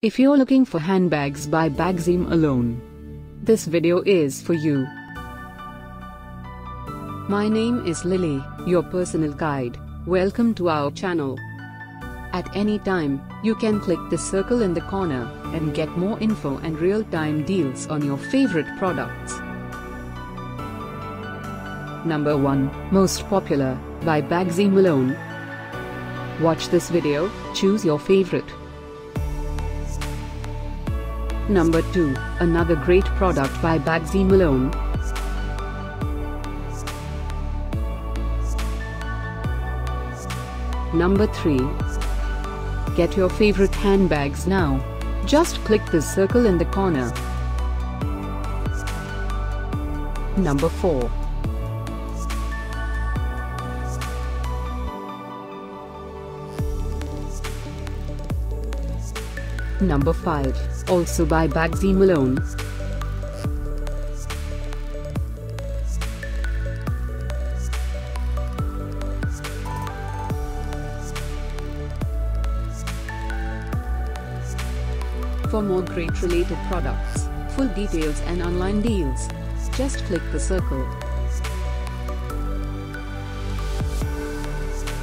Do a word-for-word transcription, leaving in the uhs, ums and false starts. If you're looking for handbags by Bagsy Malone, this video is for you. My name is Lily, your personal guide. Welcome to our channel. At any time, you can click the circle in the corner and get more info and real-time deals on your favorite products. Number one. Most Popular by Bagsy Malone. Watch this video, choose your favorite. Number two. Another great product by Bagsy Malone. Number three. Get your favorite handbags now. Just click the circle in the corner. Number four. Number five, also by Bagsy Malone. For more great related products, full details and online deals, just click the circle.